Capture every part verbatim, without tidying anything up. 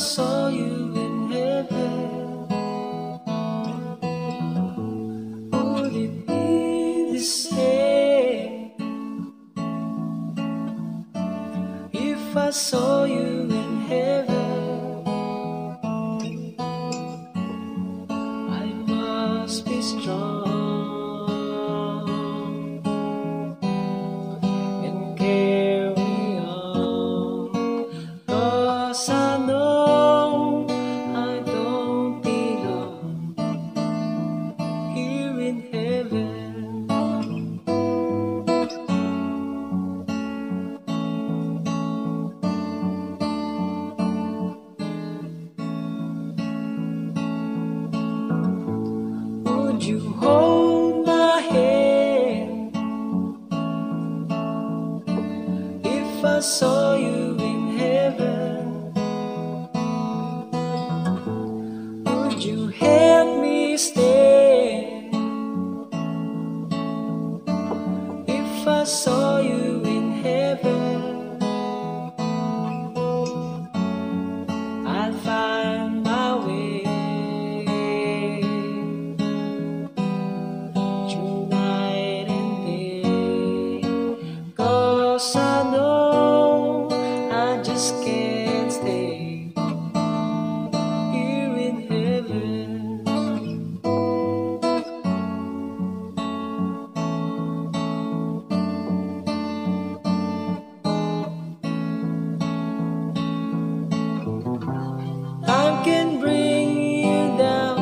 saw you in heaven, would it be the same if I saw you in heaven? I must be strong and carry on, 'cause I know I don't belong here in heaven. Would you hold my hand if I saw you in heaven? Would you help me stand if I saw you in heaven? I'll find my way tonight and day, 'cause I know I just can't stay here in heaven. Time can bring you down,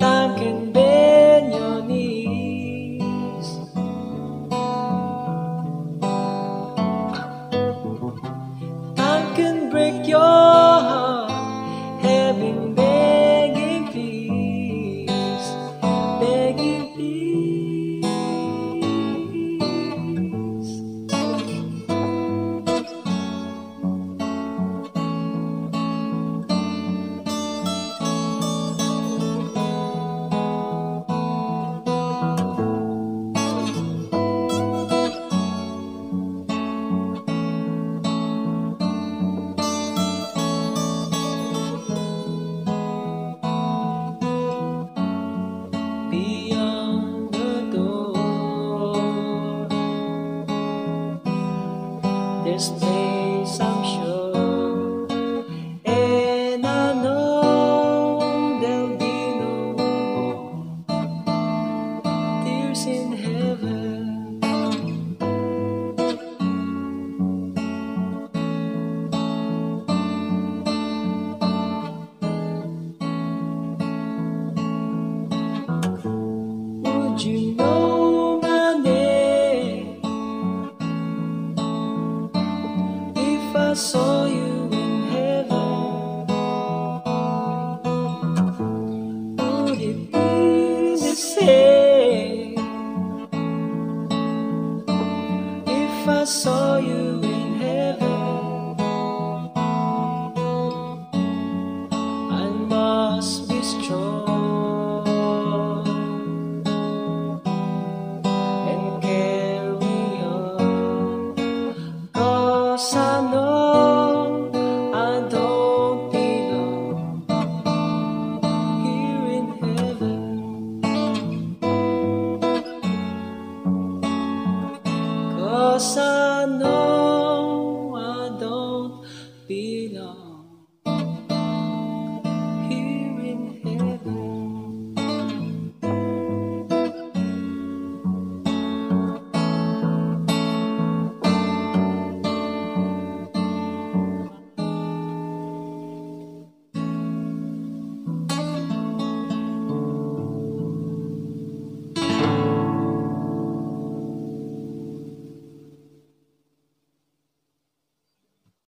time can bend your knees. Time can break your heart, heaven begging please, begging please. Beyond the door, there's space, I'm sure, and I know there'll be no more tears in heaven. Would you know?